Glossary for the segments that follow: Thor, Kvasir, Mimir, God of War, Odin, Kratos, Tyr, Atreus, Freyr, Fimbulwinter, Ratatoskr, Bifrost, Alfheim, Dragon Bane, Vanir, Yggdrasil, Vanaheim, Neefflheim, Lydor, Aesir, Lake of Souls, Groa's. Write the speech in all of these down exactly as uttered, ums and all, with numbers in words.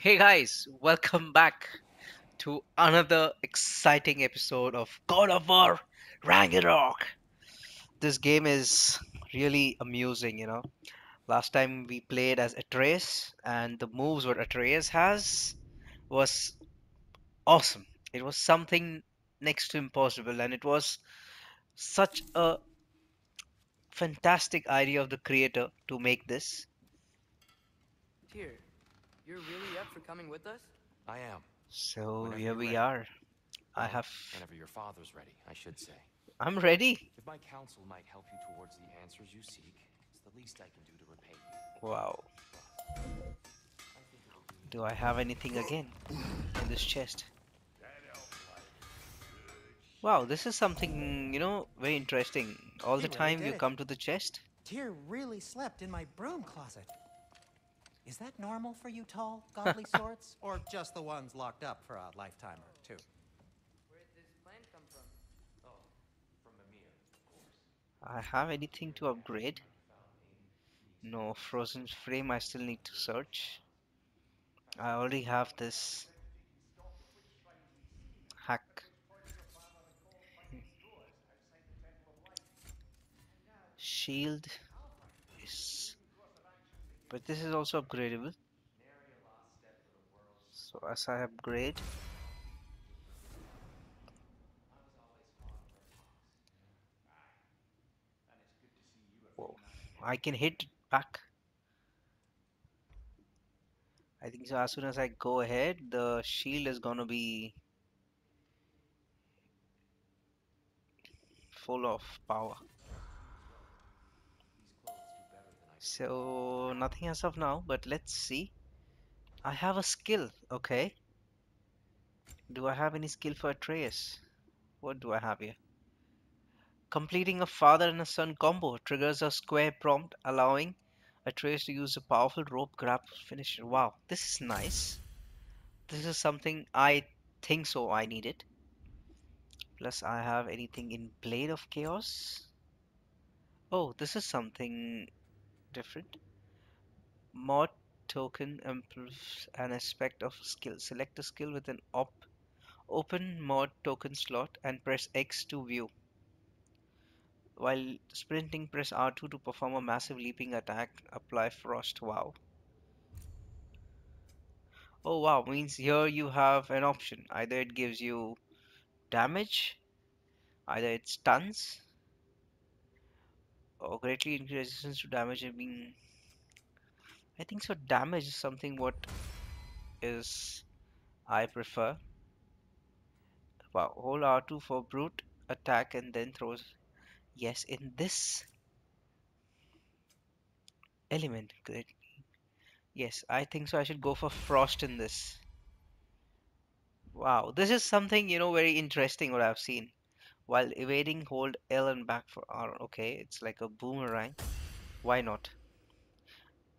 Hey guys, welcome back to another exciting episode of God of War Ragnarök. This game is really amusing, you know. Last time we played as Atreus, and the moves what Atreus has was awesome. It was something next to impossible, and it was such a fantastic idea of the creator to make this. Here. You're really up for coming with us? I am. So whenever here we ready. Are. I have. Whenever your father's ready, I should say. I'm ready. If my counsel might help you towards the answers you seek, it's the least I can do to repay you. Wow. Do I have anything again in this chest? Wow, this is something, you know, very interesting. All the time you come to the chest. Tyr really slept in my broom closet. Is that normal for you tall, godly sorts, or just the ones locked up for a lifetime or two? Where did this plan come from? Oh, from Mimir, of course. I have anything to upgrade? No, frozen frame I still need to search. I already have this. Hack. Shield. Yes. But this is also upgradable. So as I upgrade, whoa, I can hit back. I think so. As soon as I go ahead, the shield is gonna be full of power. So nothing as of now, but let's see. I have a skill, okay. Do I have any skill for Atreus? What do I have here? Completing a father and a son combo triggers a square prompt, allowing Atreus to use a powerful rope grab finisher. Wow, this is nice. This is something I think so I need it. Plus I have anything in Blade of Chaos. Oh, this is something different. Mod token improves an aspect of skill. Select a skill with an op open mod token slot and press X to view. While sprinting, press R two to perform a massive leaping attack. Apply frost. Wow. Oh wow, means here you have an option. Either it gives you damage, either it stuns, or greatly increase resistance to damage. I mean, I think so damage is something what is I prefer. Wow, hold R two for brute attack and then throws. Yes, in this element. Great. Yes, I think so I should go for frost in this. Wow, this is something, you know, very interesting what I've seen. While evading, hold L and back for R. Okay, it's like a boomerang. Why not?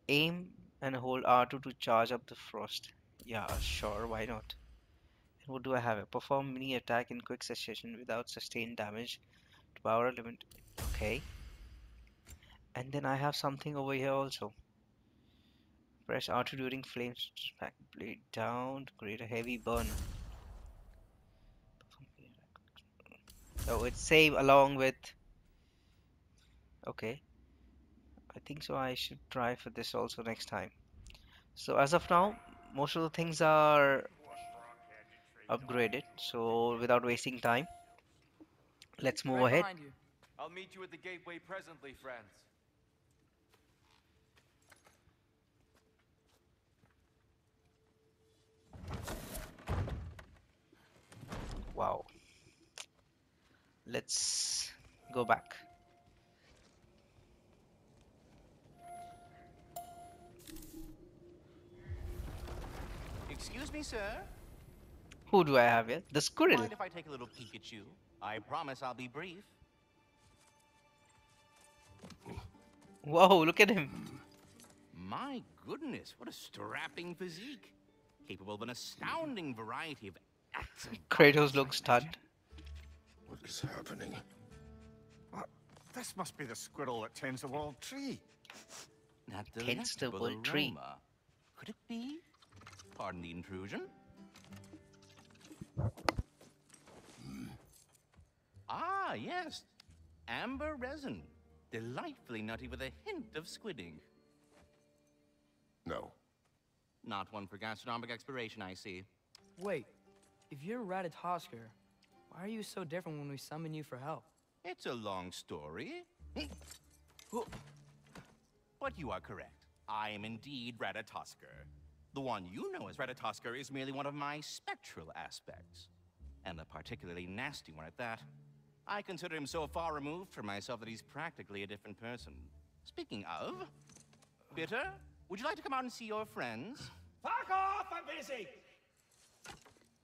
Aim and hold R two to charge up the frost. Yeah, sure, why not? And what do I have? Perform mini attack in quick succession without sustained damage to power element. Okay. And then I have something over here also. Press R two during flames. Back blade down to create a heavy burn. So it's save along with. Okay, I think so I should try for this also next time. So as of now, most of the things are upgraded, so without wasting time, let's move ahead. I'll meet you at the gateway presently, friends. Wow. Let's go back. Excuse me, sir. Who do I have here? The squirrel. Mind if I take a little peek at you? I promise I'll be brief. Whoa, look at him. My goodness, what a strapping physique. Capable of an astounding variety of acts. Kratos looks stunned. What is happening? Well, this must be the squirrel that tends the world tree. Not the tends the world tree. Could it be? Pardon the intrusion. Hmm. Ah, yes. Amber resin. Delightfully nutty with a hint of squidding. No. Not one for gastronomic exploration, I see. Wait. If you're Ratatoskr, why are you so different when we summon you for help? It's a long story. But you are correct. I am indeed Ratatoskr. The one you know as Ratatoskr is merely one of my spectral aspects. And a particularly nasty one at that. I consider him so far removed from myself that he's practically a different person. Speaking of... Bitter, would you like to come out and see your friends? Fuck off! I'm busy!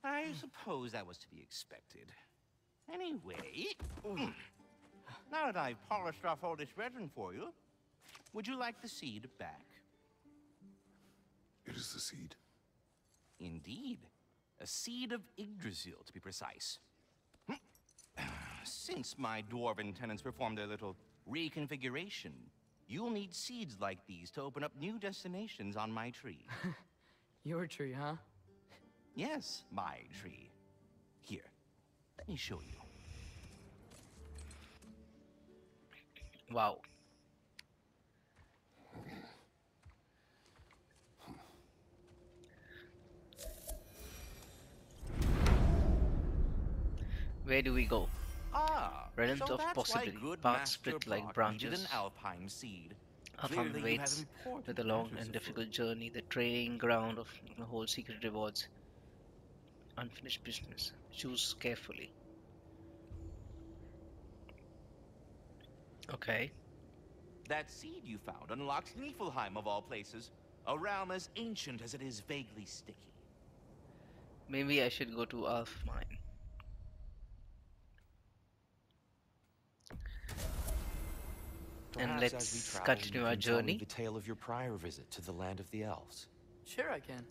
I suppose that was to be expected. Anyway... Now that I've polished off all this resin for you, would you like the seed back? It is the seed. Indeed. A seed of Yggdrasil, to be precise. Since my dwarven tenants performed their little reconfiguration, you'll need seeds like these to open up new destinations on my tree. Your tree, huh? Yes, my tree. Here, let me show you. Wow. Where do we go? Ah, realms so of possibility. Paths split like branches. Alfheim seed. Alfheim waits with a long and difficult journey, the training ground of the whole secret rewards. Unfinished business. Choose carefully. Okay. That seed you found unlocks Neefflheim of all places, a realm as ancient as it is vaguely sticky. Maybe I should go to Alfheim. And let's continue our journey. The tale of your prior visit to the land of the elves. Sure, I can.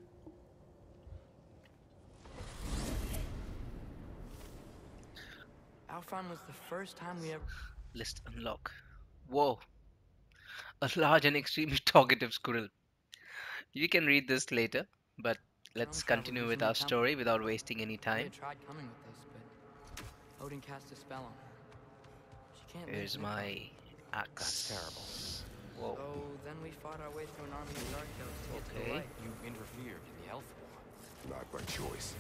Alfheim was the first time we ever. List unlock. Whoa! A large and extremely talkative squirrel. You can read this later, but let's continue with our story without wasting any time. I tried coming with this, but Odin cast a spell on her. She can't. Here's my. That's terrible. Whoa. So then we fought our way through an army of dark elves to get to the light. You interfered in the elf war. Not by choice.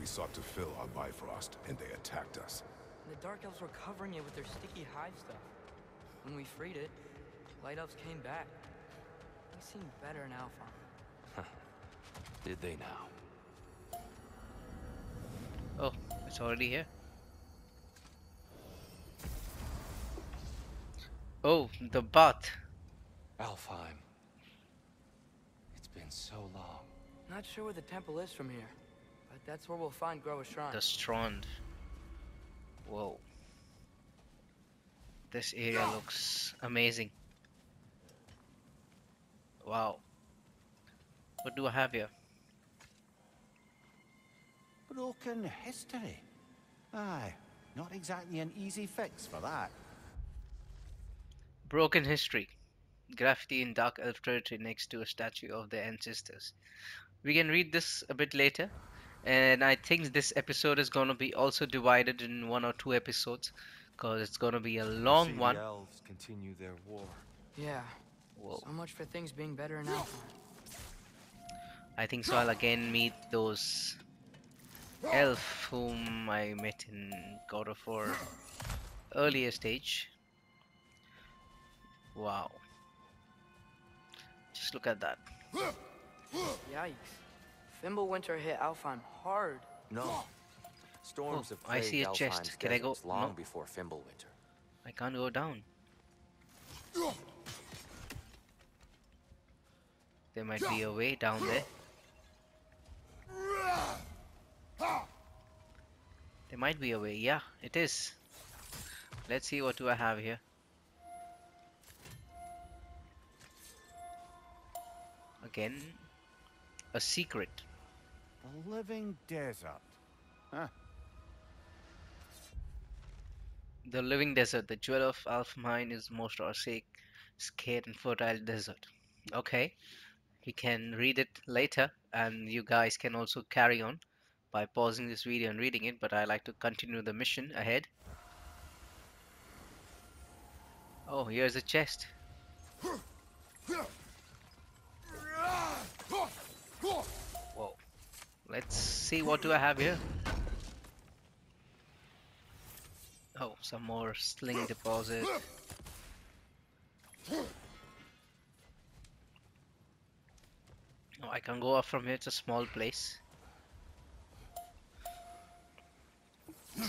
We sought to fill our Bifrost, and they attacked us. And the dark elves were covering it with their sticky hive stuff. When we freed it, light elves came back. They seemed better in Alpha. Did they now? Oh, it's already here. Oh, the bath. Alfheim. It's been so long. Not sure where the temple is from here, but that's where we'll find Groa's shrine. The Strand. Whoa. This area looks amazing. Wow. What do I have here? Broken history. Aye, not exactly an easy fix for that. Broken history. Graffiti in dark elf territory next to a statue of their ancestors. We can read this a bit later, and I think this episode is gonna be also divided in one or two episodes, cause it's gonna be a long see one. The elves continue their war. Yeah. Whoa. So much for things being better now. I think so. I'll again meet those elf whom I met in God of War earlier stage. Wow. Just look at that. Yikes. Fimbulwinter hit Alfheim hard. No. Storms of oh, I see a Alfheim's chest. Can I go long no. before Fimbulwinter? I can't go down. There might be a way down there. There might be a way. Yeah, it is. Let's see what do I have here. Again, a secret. A living desert. Huh. The living desert. The jewel of Alfheim is most arsenic, scarce and fertile desert. Okay, He can read it later, and you guys can also carry on by pausing this video and reading it, but I like to continue the mission ahead. Oh, here's a chest. Whoa. Let's see, what do I have here? Oh, some more sling deposit. Oh, I can go up from here. It's a small place.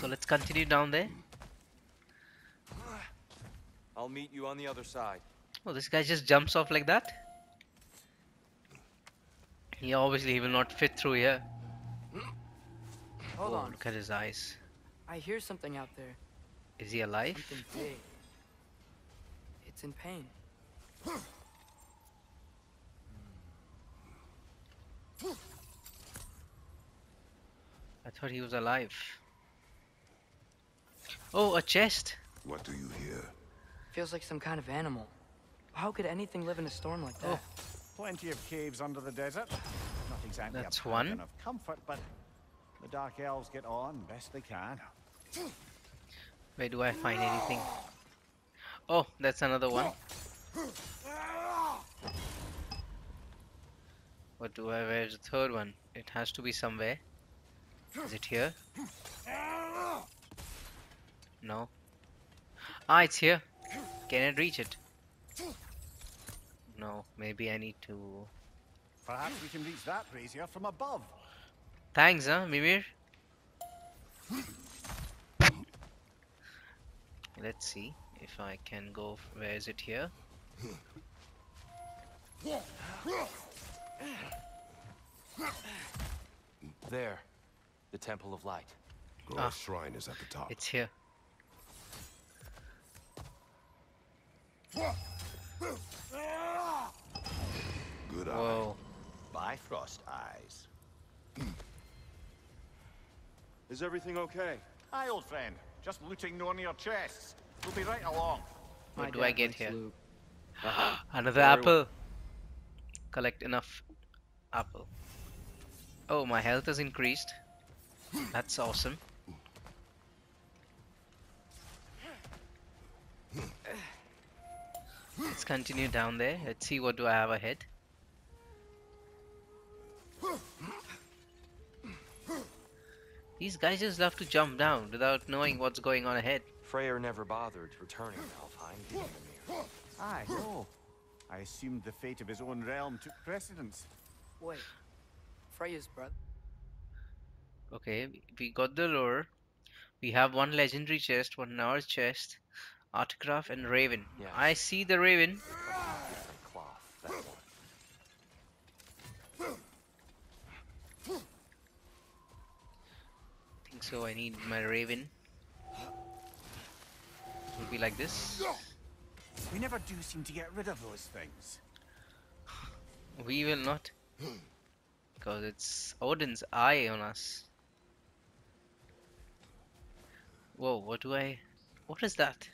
So let's continue down there. I'll meet you on the other side. Oh, this guy just jumps off like that. He obviously will not fit through here. Hold oh, on. Look at his eyes. I hear something out there. Is he alive? It's in pain. I thought he was alive. Oh, a chest. What do you hear? Feels like some kind of animal. How could anything live in a storm like that? Oh. Plenty of caves under the desert. Not exactly That's a one. Of comfort, but the dark elves get on best they can. Where do I find anything? Oh, that's another one. What do I? Where's the third one? It has to be somewhere. Is it here? No. Ah, it's here. Can I reach it? No. Maybe I need to. Perhaps we can reach that brazier from above. Thanks, huh, Mimir. Let's see if I can go. Where is it here? There, the Temple of Light. God's ah, shrine is at the top. It's here. Good eye. Whoa. Bifrost eyes. Is everything okay? Hi, old friend. Just looting one of your chests. We'll be right along. What My do I get here? Uh-huh. Another Very apple. Well. Collect enough apple. Oh, my health has increased. That's awesome. Let's continue down there. Let's see, what do I have ahead. These guys just love to jump down without knowing what's going on ahead. Freyr never bothered returning to Alfheim, did he, Mimir? I know. I assumed the fate of his own realm took precedence. Wait, Freyr's brother. Okay, we got the lore. We have one legendary chest, one hour chest, Artcraft, and Raven. Yes. I see the Raven. I think so. I need my Raven. It would be like this. We never do seem to get rid of those things. We will not, because it's Odin's eye on us. Whoa! What do I? What is that?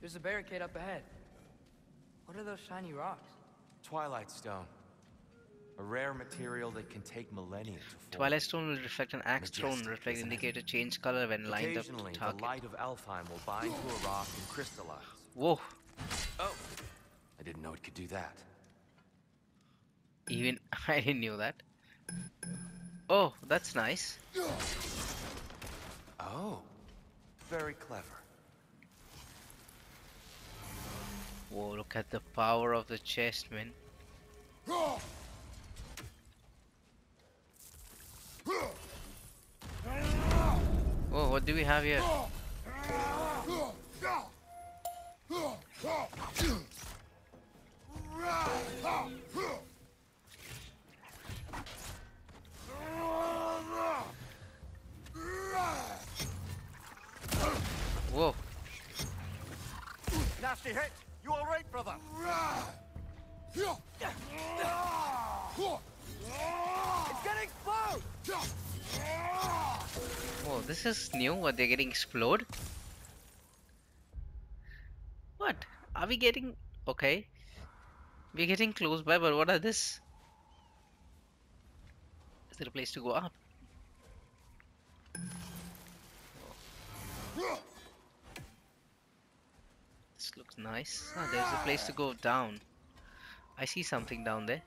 There's a barricade up ahead. What are those shiny rocks? Twilight stone. A rare material that can take millennia to form. Twilight stone will reflect an axe thrown. Reflect indicator change color when lined up to target. Occasionally, the light of Alfheim will bind to a rock and crystallize. Whoa! Oh! I didn't know it could do that. Even I didn't know that. Oh, that's nice. Oh, very clever. Whoa, look at the power of the chest, man. Whoa, what do we have here? Whoa. Nasty hit. You all right, brother? It's getting exploded. Whoa, this is new. What, they're getting exploded? What? Are we getting... Okay. We're getting close by, but what are this? Is there a place to go up? Oh. This looks nice. Ah, there's a place to go down. I see something down there.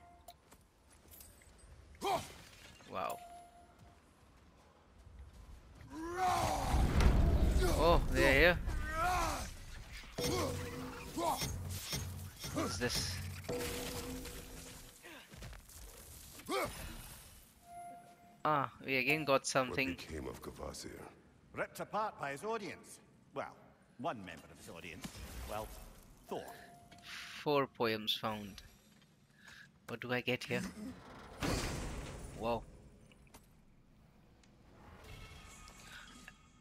Wow. Oh, they're here. What's this? Ah, we again got something. What became of Kvasir? Ripped apart by his audience. Well, one member of his audience. Well, Thor. Four poems found. What do I get here? Wow.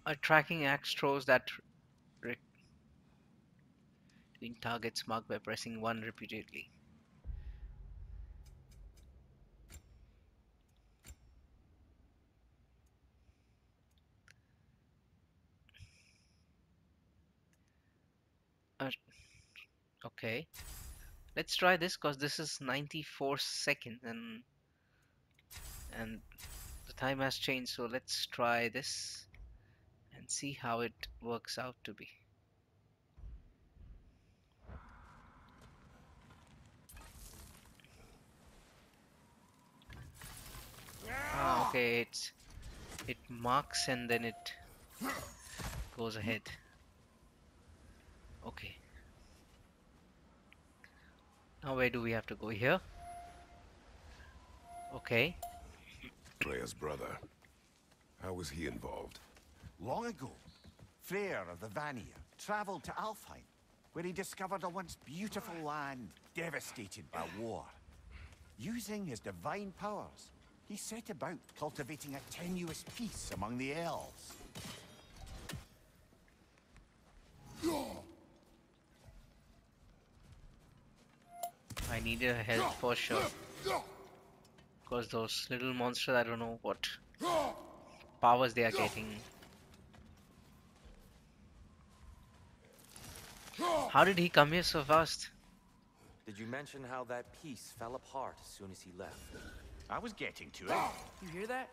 A tracking axe throws that between targets marked by pressing one repeatedly. Uh, okay, let's try this, because this is ninety-four seconds and and the time has changed, so let's try this and see how it works out to be. Ah, okay, it's, it marks and then it goes ahead. Okay. Now where do we have to go here? Okay. Freyr's brother. How was he involved? Long ago, Freyr of the Vanir traveled to Alfheim, where he discovered a once beautiful land devastated by war. Using his divine powers, he set about cultivating a tenuous peace among the elves. I needed help for sure, because those little monsters, I don't know what powers they are getting. How did he come here so fast? Did you mention how that piece fell apart as soon as he left? I was getting to it. You hear that?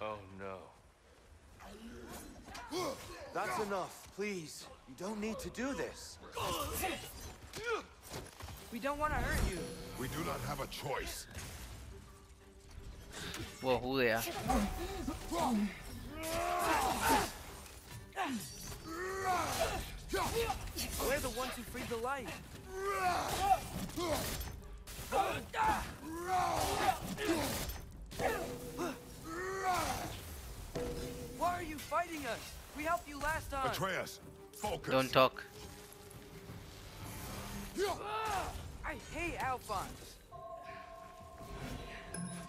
Oh no. That's enough, please. You don't need to do this. We don't want to hurt you. We do not have a choice. Whoa, who they are? We're the ones who freed the light. Why are you fighting us? We helped you last time. Atreus, focus. Don't talk. I hate Alphonse.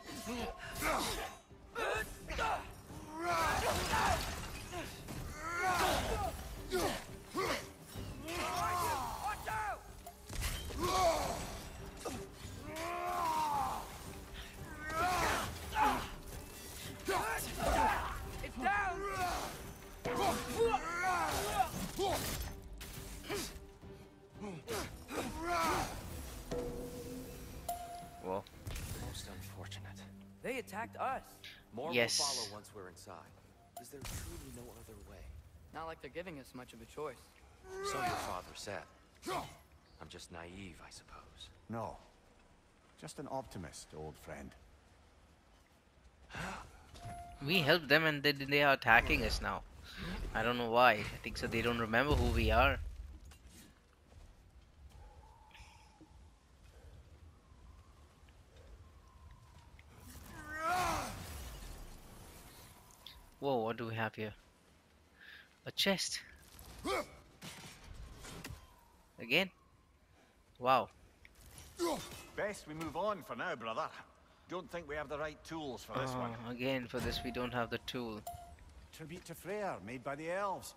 It's down. Well, most unfortunate. They attacked us. More yes. will follow once we're inside. Is there truly no other way? Not like they're giving us much of a choice. So your father said. I'm just naive, I suppose. No. Just an optimist, old friend. We helped them and they, they are attacking us now. I don't know why. I think so they don't remember who we are. Whoa, what do we have here? A chest. Again? Wow. Best we move on for now, brother. Don't think we have the right tools for this uh, one. Again, for this we don't have the tool. Tribute to Freyr made by the elves.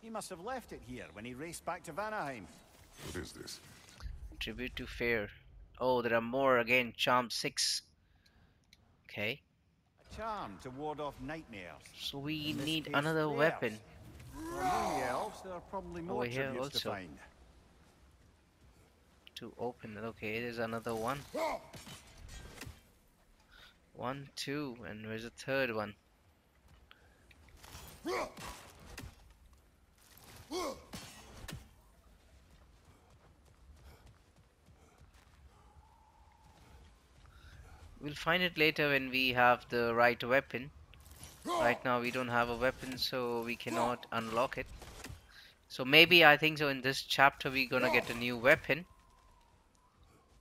He must have left it here when he raced back to Vanaheim. What is this? Tribute to Freyr. Oh, there are more again. Charm six. Okay. Charm to ward off nightmares. So we need another players. weapon. Well, elves, there are probably more Over here also. To find. to open it. Okay, there's another one. One, two, and where's the third one? We'll find it later when we have the right weapon. Right now we don't have a weapon, so we cannot unlock it. So maybe I think so in this chapter we're gonna get a new weapon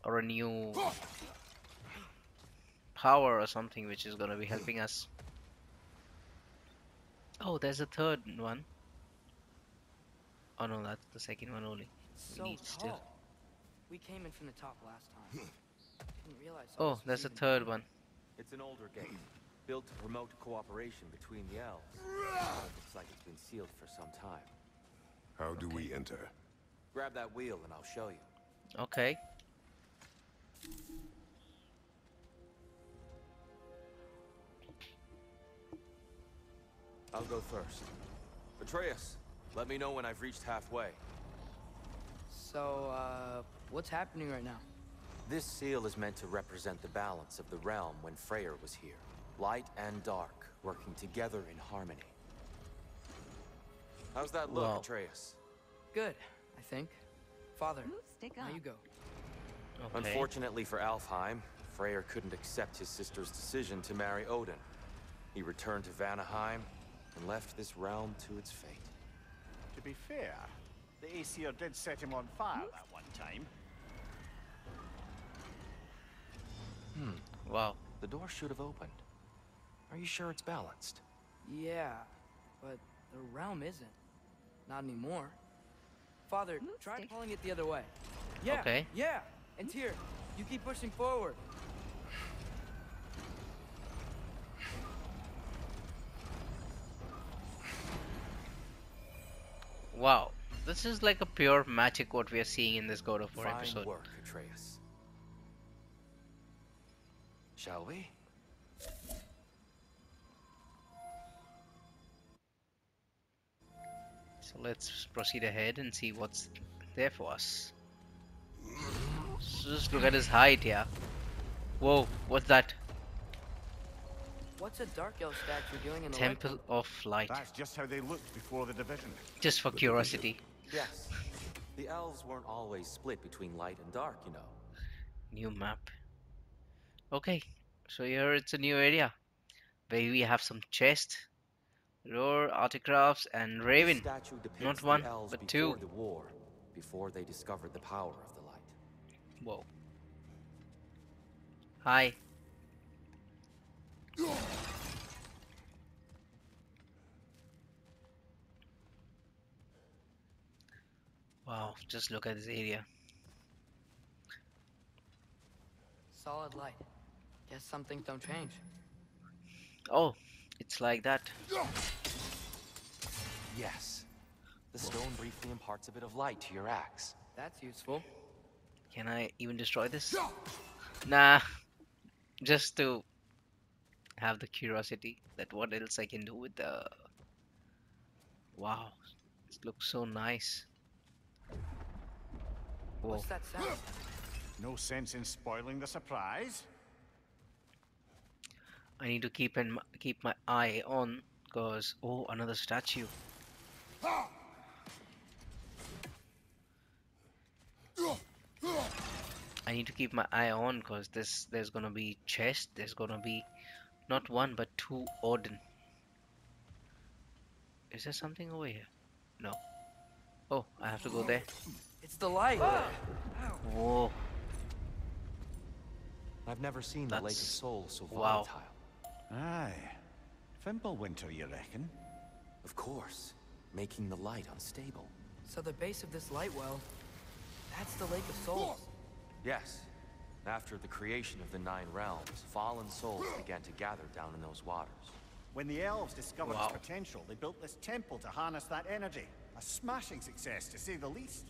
or a new power or something which is gonna be helping us. Oh, there's a third one. Oh no, that's the second one only. We need still. We came in from the top last time. Oh, that's the third one. It's an older game, built to promote cooperation between the elves. Looks like it's been sealed for some time. How do we enter? Grab that wheel and I'll show you. Okay. I'll go first. Atreus, let me know when I've reached halfway. So, uh, what's happening right now? This seal is meant to represent the balance of the realm when Freyr was here. Light and dark, working together in harmony. How's that look, wow. Atreus? Good, I think. Father, now you go. Okay. Unfortunately for Alfheim, Freyr couldn't accept his sister's decision to marry Odin. He returned to Vanaheim and left this realm to its fate. To be fair, the Aesir did set him on fire at one time. Hmm. Wow. The door should have opened. Are you sure it's balanced? Yeah, but the realm isn't. Not anymore. Father, try pulling it the other way. Yeah, okay. Yeah, and Tyr, you keep pushing forward. Wow, this is like a pure magic what we are seeing in this God of War Fine episode. Work, Atreus. Shall we? So let's proceed ahead and see what's there for us. So just look at his height here. Whoa, what's that? What's a dark elf statue doing in the Temple of Light? That's just how they looked before the division. Just for curiosity. Yes. The elves weren't always split between light and dark, you know. New map. Okay, so here it's a new area where we have some chests, roar, artifacts, and raven. Not one, but two. The war, before they discovered the power of the light. Whoa. Hi. Wow, just look at this area. Solid light. Guess some things don't change. Oh, it's like that. Yes. The stone briefly imparts a bit of light to your axe. That's useful. Can I even destroy this? Nah. Just to have the curiosity that what else I can do with the... Wow. It looks so nice. Whoa. What's that sound? No sense in spoiling the surprise. I need to keep and keep my eye on, cause oh, another statue. I need to keep my eye on, cause this there's gonna be chest. There's gonna be not one but two Odin. Is there something over here? No. Oh, I have to go there. It's the light. Whoa. I've never seen That's... the Lake of Souls so volatile. Wow. Aye. Fimbulwinter, you reckon? Of course. Making the light unstable. So the base of this light well, that's the Lake of Souls. Yes. After the creation of the Nine Realms, fallen souls began to gather down in those waters. When the elves discovered wow. its potential, they built this temple to harness that energy. A smashing success, to say the least.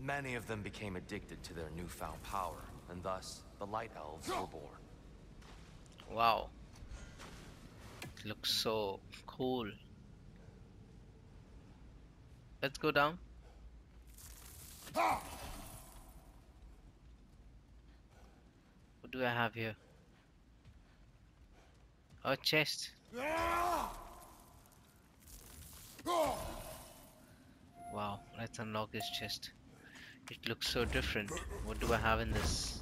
Many of them became addicted to their newfound power, and thus, the Light Elves were born. Wow. It looks so cool. Let's go down. What do I have here? Oh, chest. Wow, let's unlock this chest. It looks so different. What do I have in this?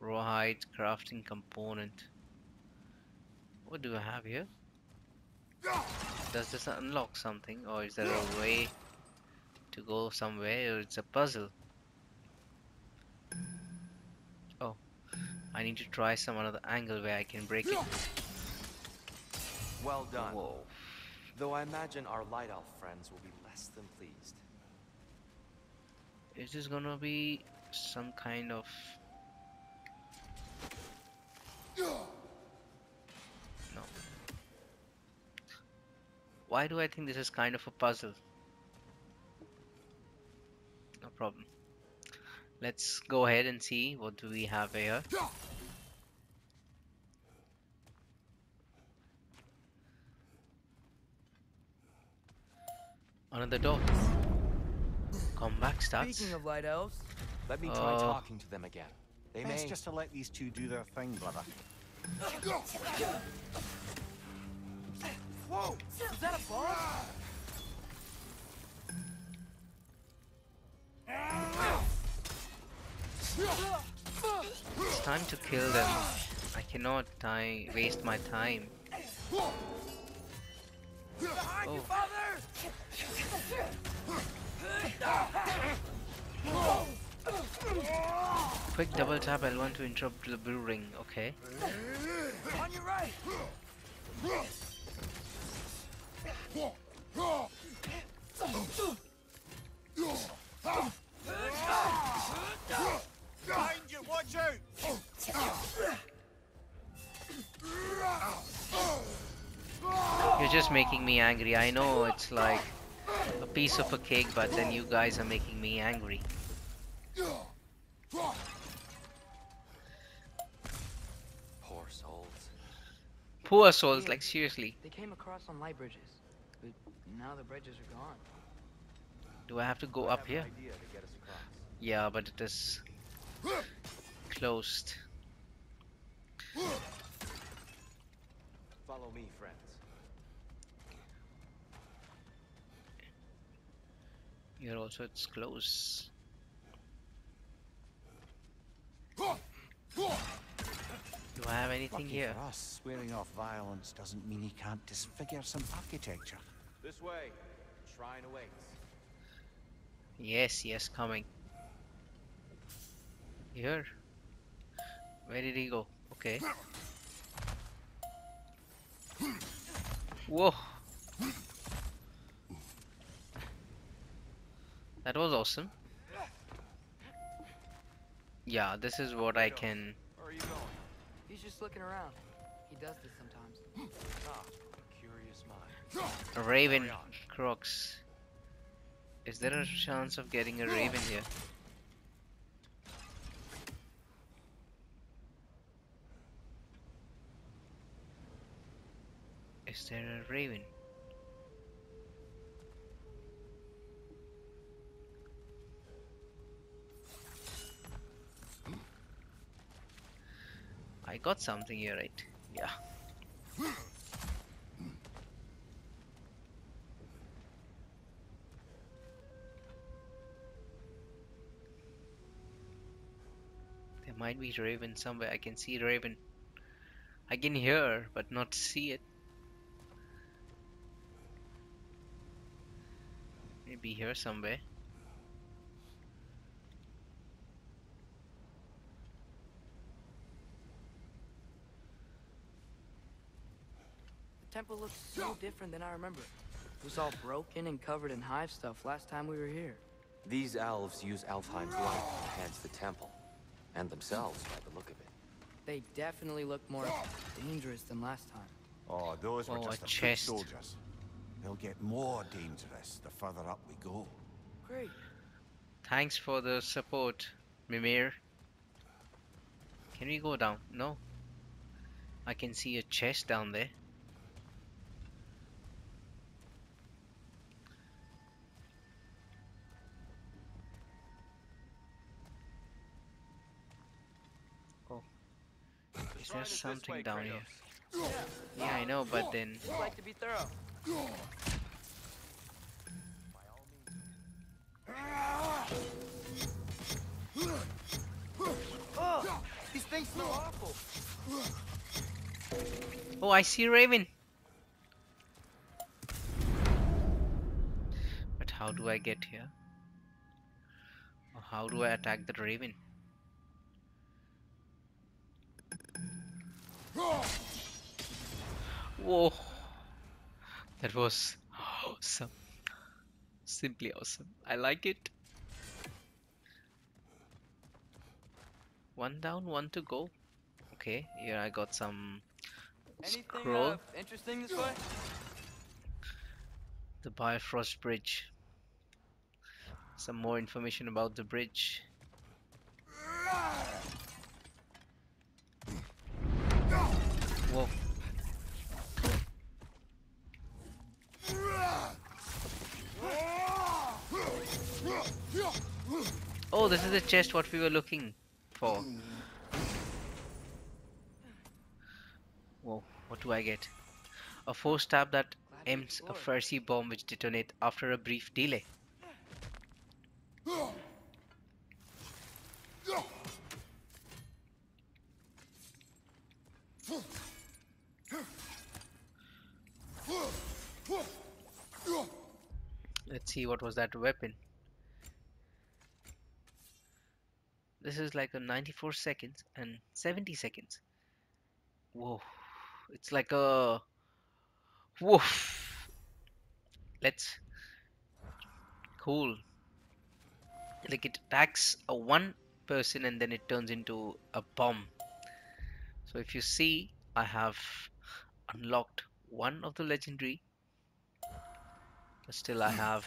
Rawhide crafting component. What do I have here? Does this unlock something, or is there a way to go somewhere, or it's a puzzle? Oh, I need to try some other angle where I can break it. Well done. Whoa. Though I imagine our light elf friends will be less than pleased. Is this gonna be some kind of... No. Why do I think this is kind of a puzzle? No problem. Let's go ahead and see what do we have here. Another door. Comeback starts. Speaking of light elves, let me try uh, talking to them again. They may just to let these two do their thing, brother. Whoa! Is that a bomb? It's time to kill them. I cannot die, waste my time. Oh. Quick double tap L one to interrupt the blue ring. Okay. On your right. Behind you, watch out. You're just making me angry. I know it's like a piece of a cake, but then you guys are making me angry. Poor souls. Poor souls, like seriously. They came across on light bridges, but now the bridges are gone. Do I have to go up here? Yeah, but it is closed. Follow me, friends. Here also it's close. Do I have anything Lucky here? For us, swearing off violence doesn't mean he can't disfigure some architecture. This way. Shrine awaits. Yes, yes, coming. Here. Where did he go? Okay. Whoa. That was awesome. Yeah, this is what I can. Where are you going? He's just looking around. He does this sometimes. Ah, curious mind. A raven crocs. Is there a chance of getting a raven here? Is there a raven? I got something here, right? Yeah. There might be raven somewhere. I can see raven. I can hear, but not see it. Maybe here somewhere. The temple looks so different than I remember. It was all broken and covered in hive stuff last time we were here. These elves use Alfheim's light to enhance the temple. And themselves, by the look of it. They definitely look more dangerous than last time. Oh, those were oh, just the chest. soldiers. They'll get more dangerous the further up we go. Great. Thanks for the support, Mimir. Can we go down? No. I can see a chest down there. There's something down here. Yeah, I know, but then. I'd like to be thorough. By all means. Oh, these things look awful. Oh, I see Raven. But how do I get here? Or how do I attack the Raven? Whoa, that was awesome, simply awesome. I like it. One down, one to go. Okay, here I got some anything scroll. Uh, interesting this way? The Bifrost Bridge. Some more information about the bridge. Whoa. Oh, this is the chest what we were looking for. Whoa, what do I get? A force stab that aims a Farsi bomb which detonates after a brief delay. Let's see what was that weapon. This is like a ninety-four seconds and seventy seconds. Whoa, it's like a woof. Let's cool. Like it attacks a one person and then it turns into a bomb. So if you see, I have unlocked one of the legendary. But still, I have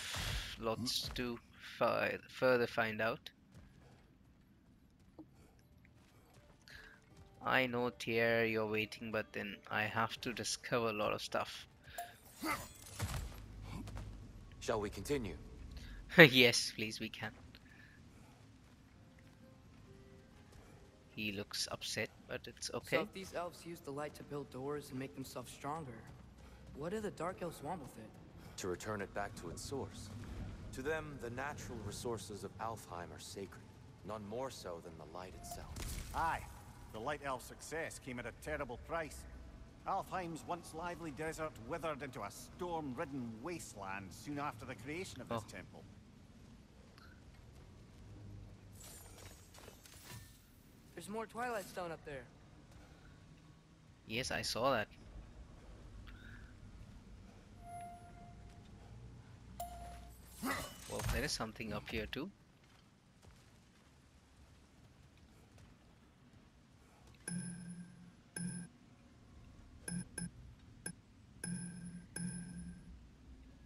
lots to fi- further find out. I know, Tyr, you're waiting, but then I have to discover a lot of stuff. Shall we continue? Yes, please, we can. He looks upset, but it's okay. So if these elves use the light to build doors and make themselves stronger, what do the dark elves want with it? To return it back to its source. To them, the natural resources of Alfheim are sacred, none more so than the light itself. Aye. The Light Elf's success came at a terrible price. Alfheim's once lively desert withered into a storm-ridden wasteland soon after the creation of this oh. temple. There's more Twilight Stone up there. Yes, I saw that. Well, there is something up here too.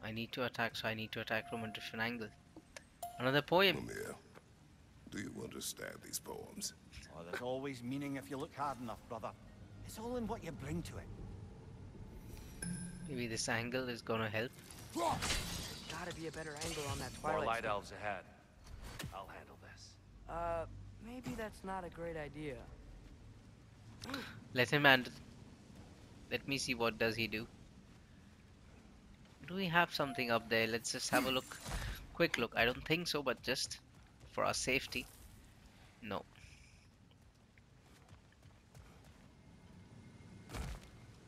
I need to attack, so I need to attack from a different angle. Another poem. Mimir, do you understand these poems? Oh, there's always meaning if you look hard enough, brother. It's all in what you bring to it. Maybe this angle is gonna help. There's gotta be a better angle on that twilight. More light elves ahead. I'll handle this. Uh, maybe that's not a great idea. Let him and let me see what does he do. Do we have something up there? Let's just have a look. Quick look. I don't think so, but just for our safety. No.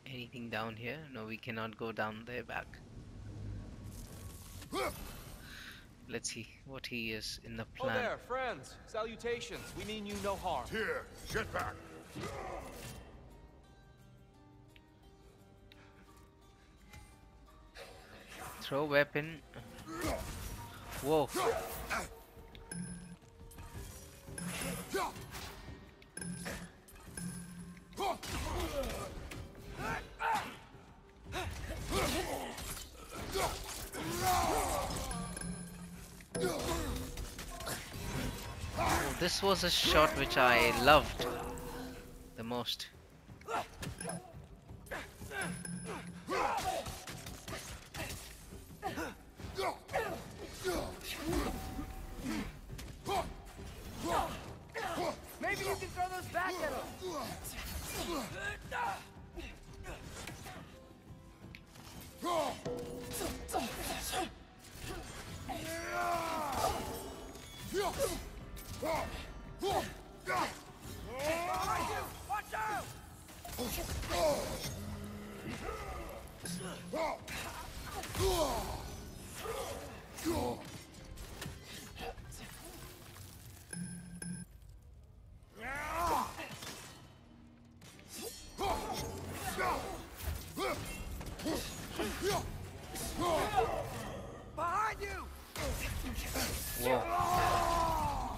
Anything down here? No, we cannot go down there back. Let's see what he is in the plan. Oh there, friends. Salutations. We mean you no harm. Here, get back. Throw weapon. Whoa. Oh, this was a shot which I loved the most. Maybe you can throw those back at him. Whoa.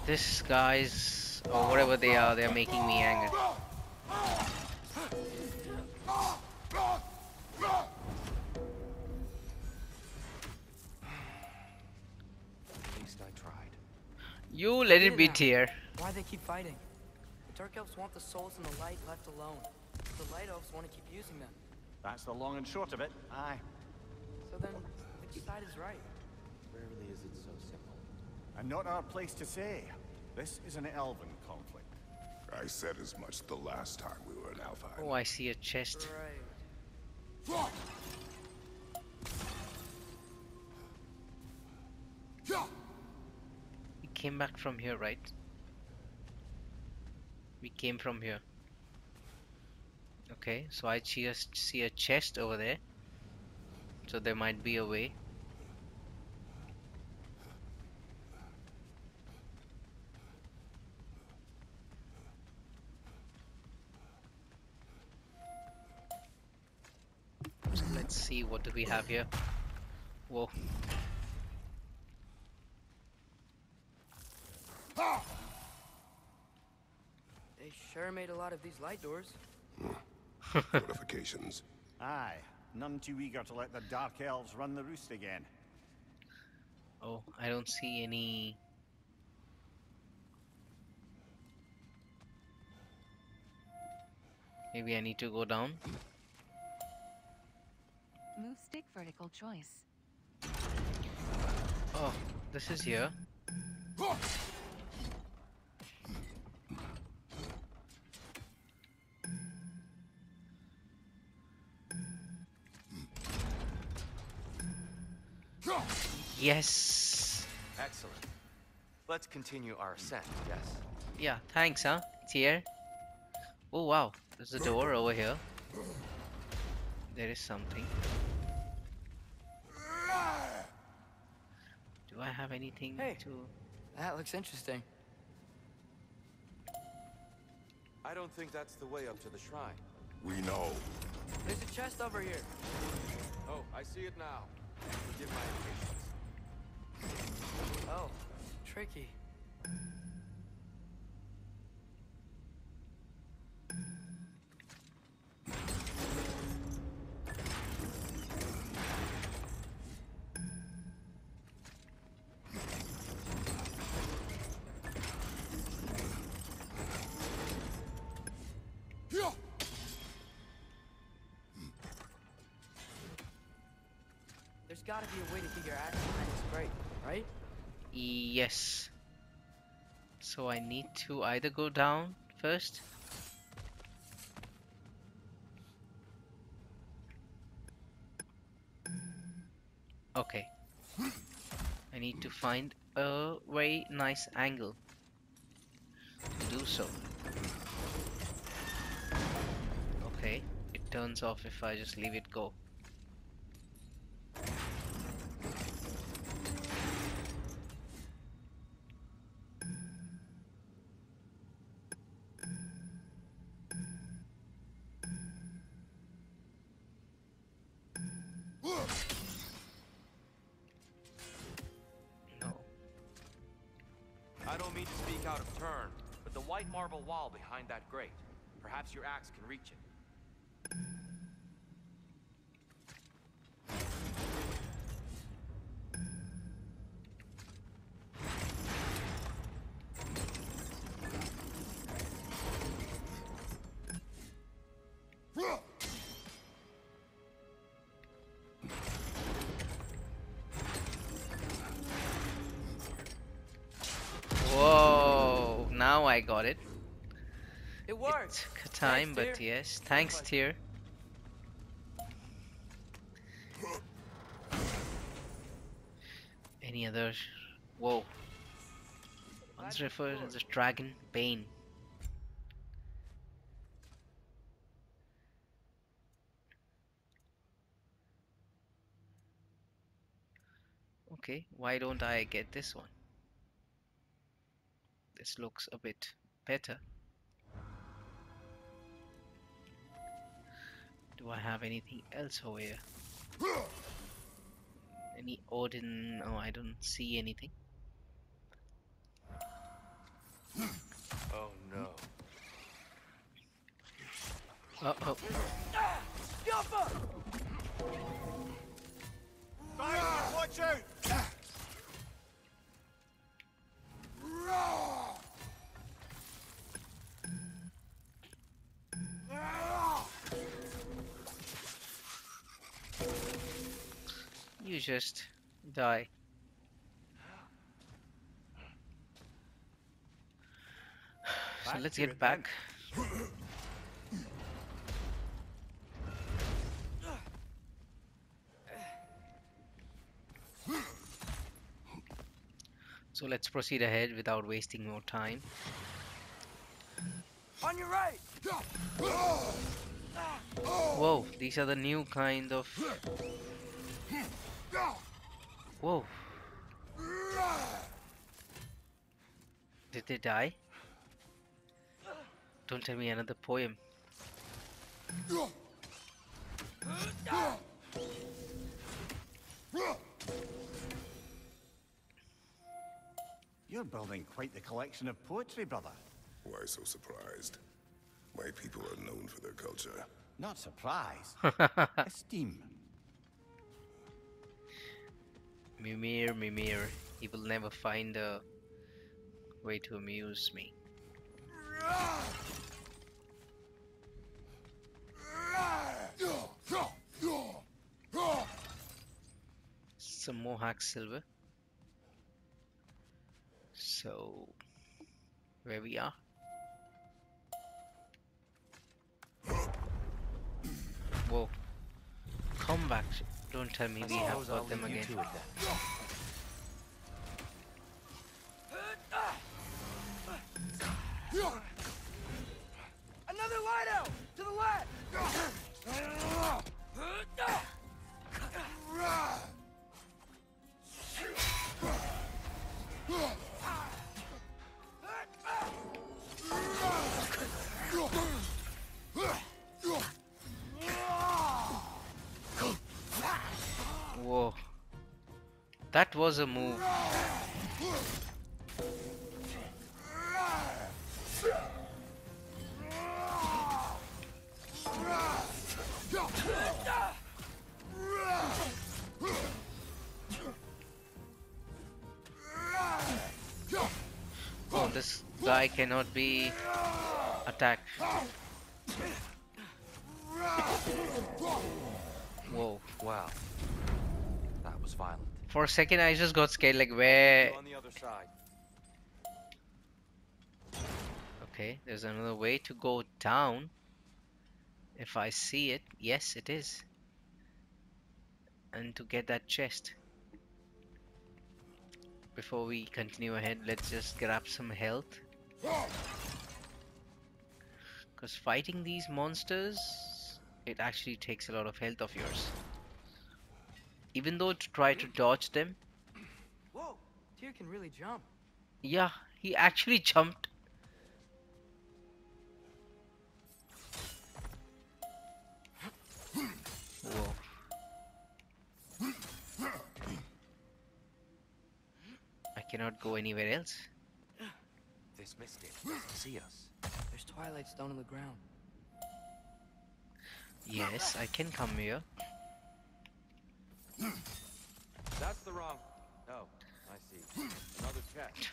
This guys or whatever they are, they're making me angry. You let it be, Tyr. Why they keep fighting? The Dark Elves want the souls and the light left alone. The Light Elves want to keep using them. That's the long and short of it. Aye. So then, which side is right? Rarely is it so simple. And not our place to say. This is an Elven conflict. I said as much the last time we were in Alfheim. Oh, I see a chest. Right. Came back from here, right? We came from here. Okay, so I just see a chest over there. So there might be a way. So let's see, what do we have here? Whoa. They sure made a lot of these light doors. Fortifications. Aye, none too eager to let the Dark Elves run the roost again. Oh, I don't see any. Maybe I need to go down. Move stick vertical choice. Oh, this is here. Yes. Excellent. Let's continue our ascent, yes. Yeah, thanks, huh? It's here. Oh wow, there's a door over here. There is something. Do I have anything hey, to... That looks interesting. I don't think that's the way up to the shrine. We know. There's a chest over here. Oh, I see it now. Forgive my impatience. Oh, tricky. There's gotta be a way to get your ass behind this grate, right? Yes. So I need to either go down first. Okay. I need to find a very nice angle to do so. Okay, it turns off if I just leave it go. Marble wall behind that grate. Perhaps your axe can reach it. I got it. It worked. It took time, thanks, but yes. Thanks, Tyr. Any other? Whoa. One's referred as a Dragon Bane. Okay, why don't I get this one? This looks a bit better. Do I have anything else over here? Any Odin? Oh, I don't see anything. Oh no. Uh oh. Watch out! You just die. So let's get back. So let's proceed ahead without wasting more time. On your right. Whoa, these are the new kind of. Whoa. Did they die? Don't tell me another poem. You're building quite the collection of poetry, brother. Why so surprised? My people are known for their culture. Not surprised. Esteem. Mimir, Mimir. He will never find a way to amuse me. Some Mohawk silver. So, where we are? Whoa! Come back! Don't tell me we have got them again. Another light out to the left. Whoa, that was a move. This guy cannot be attacked. Whoa, wow. That was violent. For a second I just got scared, like where... On the other side. Okay, there's another way to go down. If I see it, yes it is. And to get that chest. Before we continue ahead, let's just grab some health. Because fighting these monsters, it actually takes a lot of health of yours. Even though to try to dodge them. Whoa, Tyr can really jump. Yeah, he actually jumped. Whoa. Cannot go anywhere else. This mystic doesn't see us. There's twilight stone on the ground. Yes, I can come here. That's the wrong. Oh, I see. Another chest.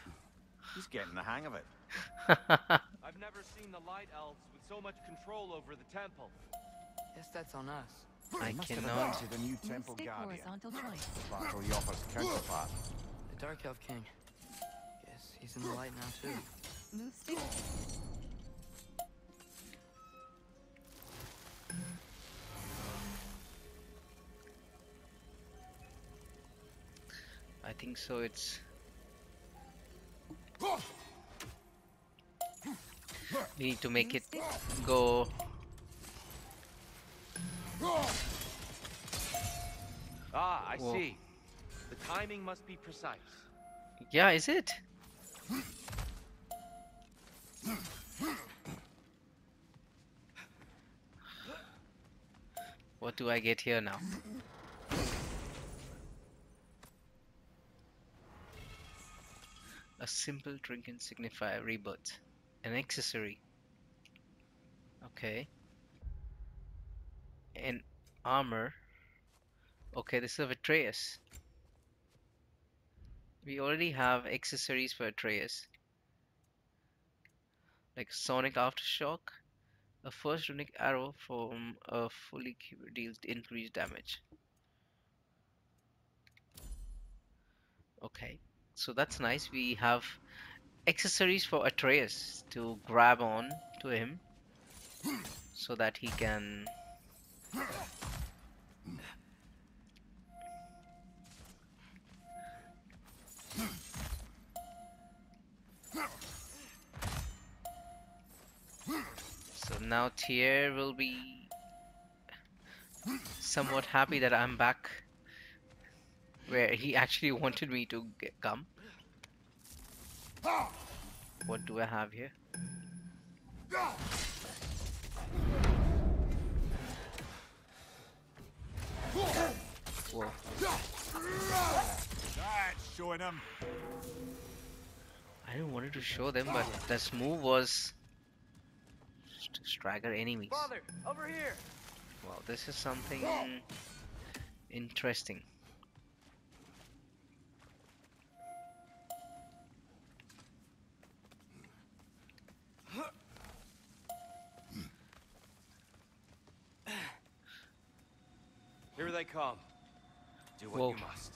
He's getting the hang of it. I've never seen the light elves with so much control over the temple. Yes, that's on us. I cannot. The new temple guardian. Dark Elf King. Guess he's in the light now too. Move stick. I think so. It's we need to make it go. Ah, I Whoa. see. The timing must be precise. Yeah, is it? What do I get here now? A simple trinket signifier, rebirth. An accessory. Okay. An armor. Okay, this is of Atreus. We already have accessories for Atreus. Like Sonic Aftershock. A first runic arrow from a fully cube deals increased damage. Okay, so that's nice. We have accessories for Atreus to grab on to him so that he can now Tyr will be somewhat happy that I'm back where he actually wanted me to get, come. What do I have here? Whoa. That's showing them. I didn't wanted to show them, but this move was to stagger enemies. Father, over here. Well, this is something interesting. Here they come. Do what Whoa. you must.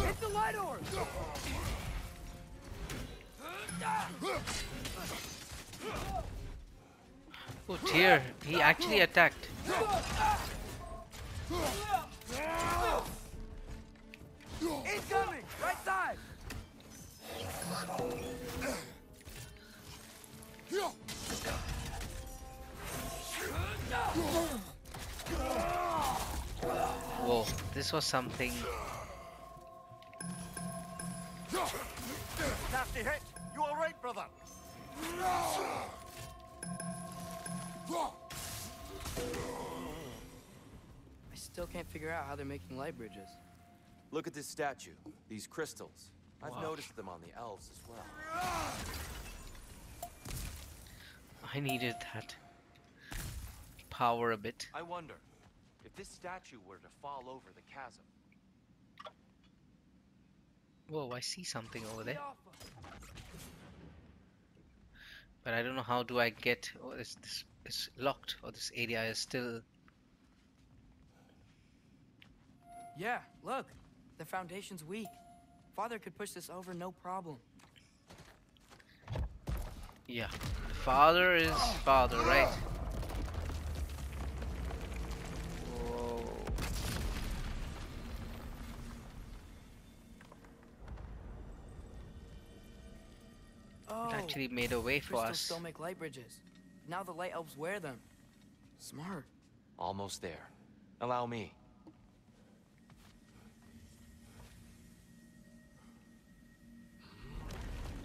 Get the Lydor. Oh dear, he actually attacked. Incoming! Right side! Whoa, this was something. Nasty hit! You alright, brother? I still can't figure out how they're making light bridges. Look at this statue, these crystals. Wow. I've noticed them on the elves as well. I needed that power a bit. I wonder if this statue were to fall over the chasm. Whoa, I see something over there. But I don't know how do I get. Oh, is this is locked, or this area is still. Yeah, look, the foundation's weak. Father could push this over no problem. Yeah, father is father, right? Whoa. Oh, it actually made a way for us. Crystals don't make light bridges. Now the light elves wear them. Smart. Almost there. Allow me.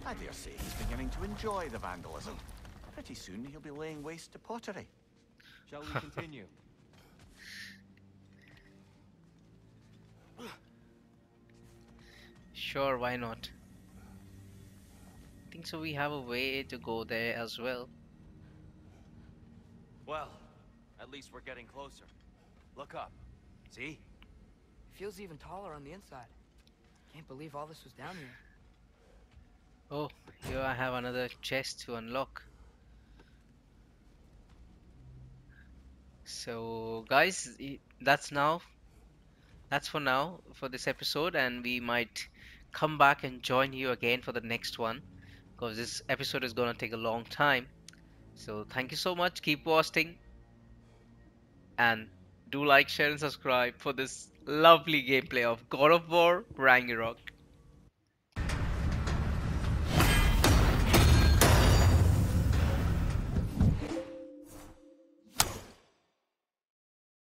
I dare say he's beginning to enjoy the vandalism. Pretty soon he'll be laying waste to pottery. Shall we continue? Sure, why not? I think so we have a way to go there as well. Well, at least we're getting closer. Look up. See? It feels even taller on the inside. Can't believe all this was down here. Oh, here I have another chest to unlock. So, guys, that's now. That's for now for this episode, and we might come back and join you again for the next one, because this episode is going to take a long time. So thank you so much, keep watching, and do like, share and subscribe for this lovely gameplay of God of War Ragnarök.